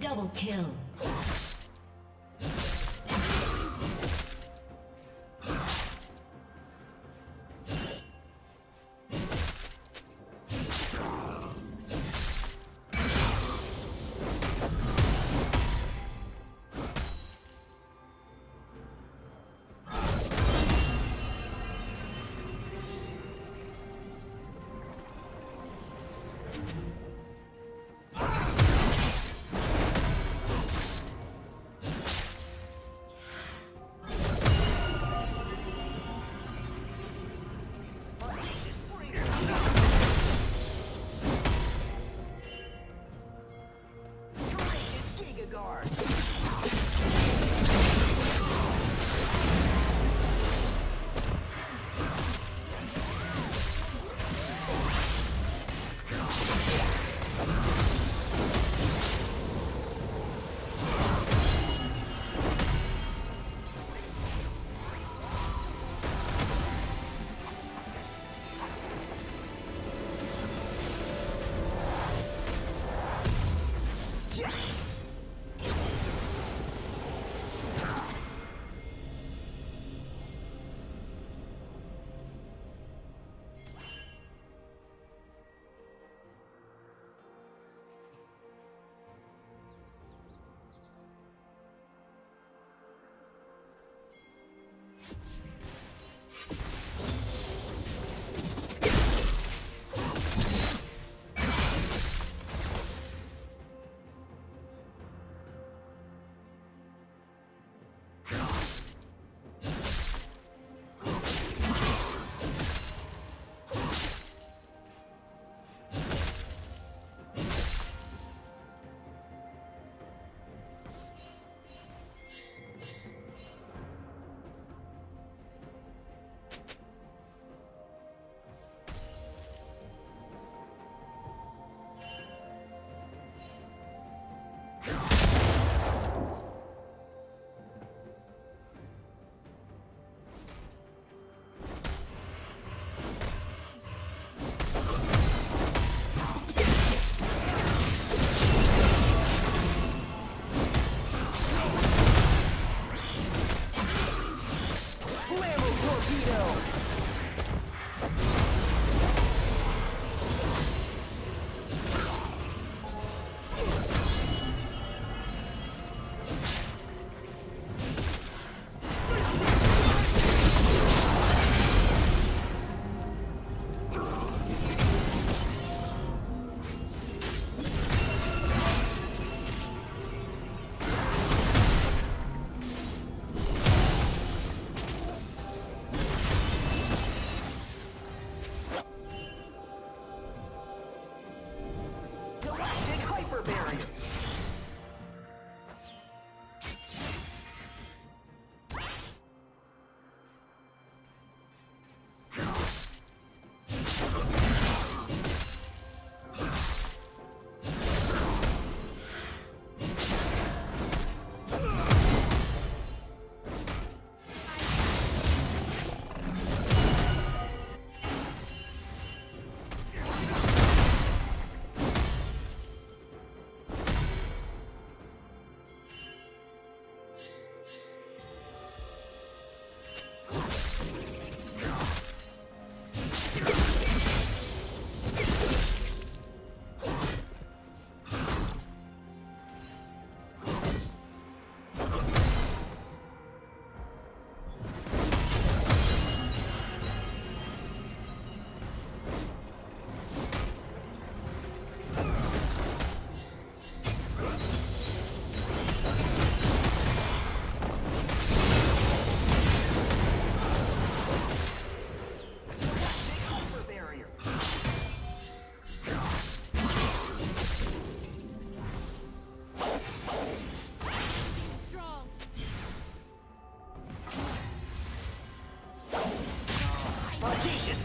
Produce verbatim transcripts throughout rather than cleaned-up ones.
double kill.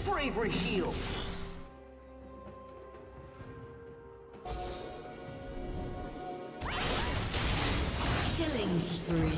Bravery shield. Killing spree.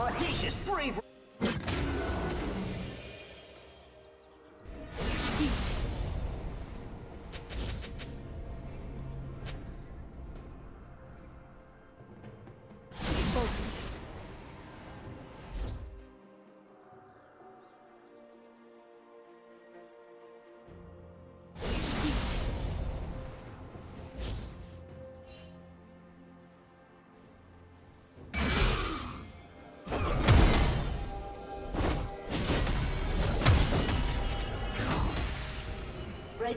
Audacious bravery! The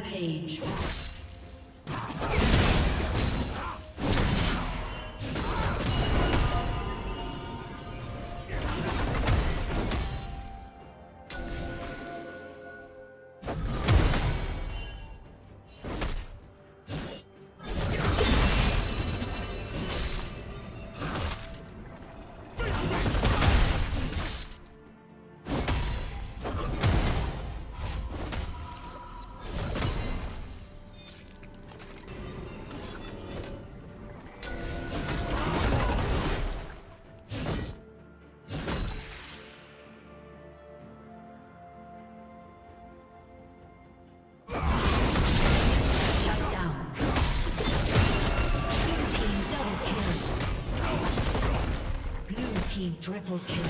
Rampage. Triple kill.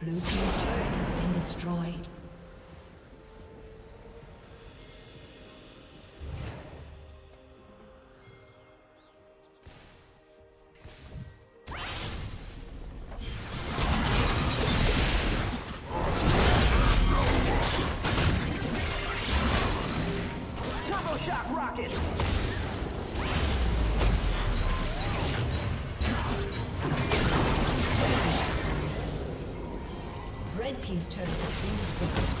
Blue team's turret has been destroyed. shock rockets! Red team's turret has been destroyed.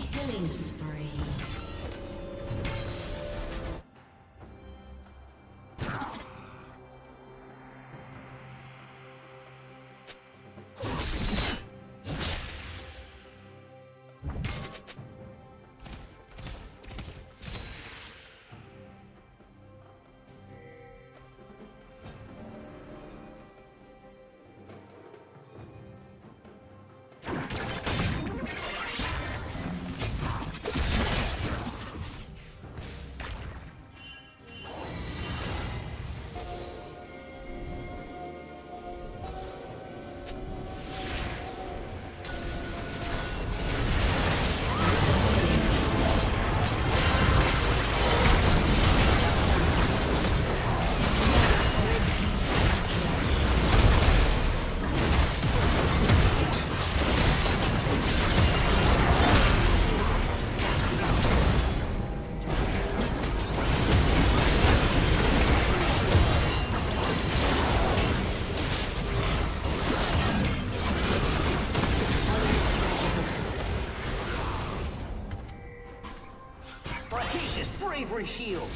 Killing spree. Silver Shield.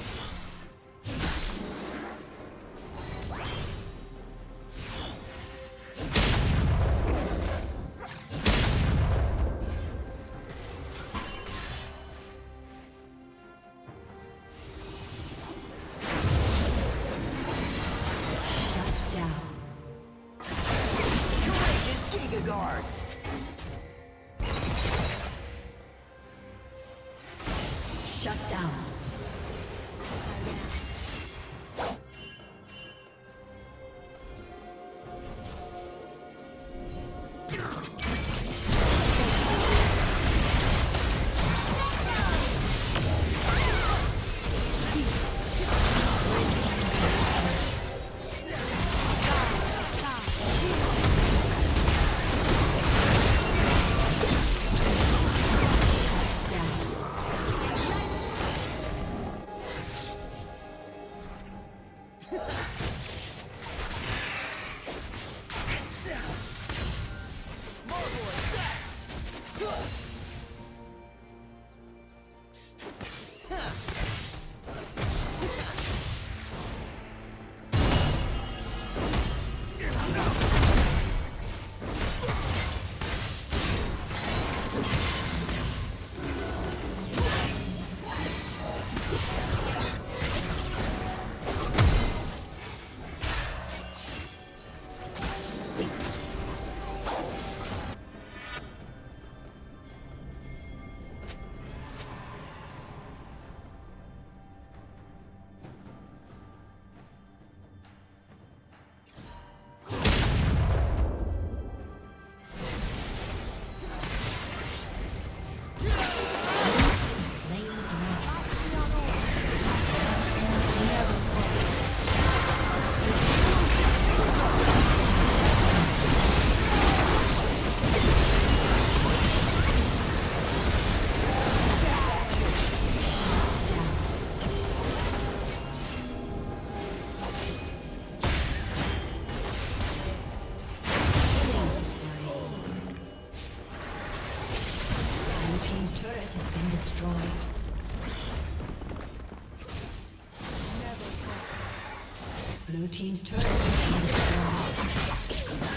Blue team's turret has been destroyed.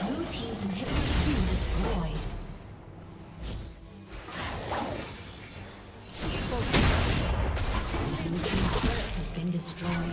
Blue team's inhibitor has been destroyed. Blue team's turret has been destroyed.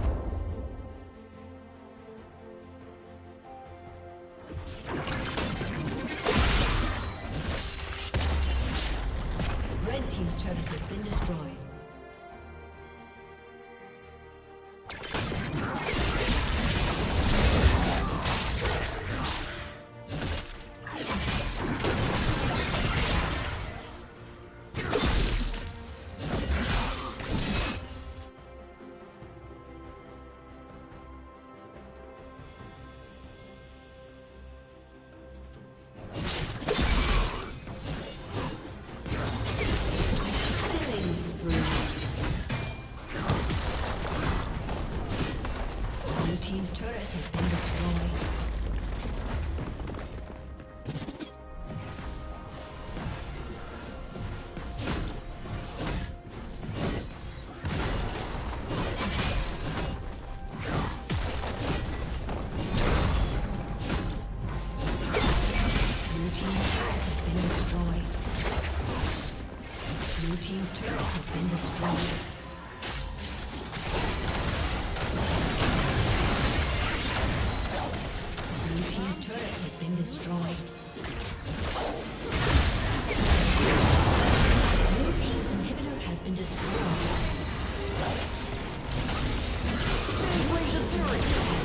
Red team's turret has been destroyed. Destroyed. Where's the turret?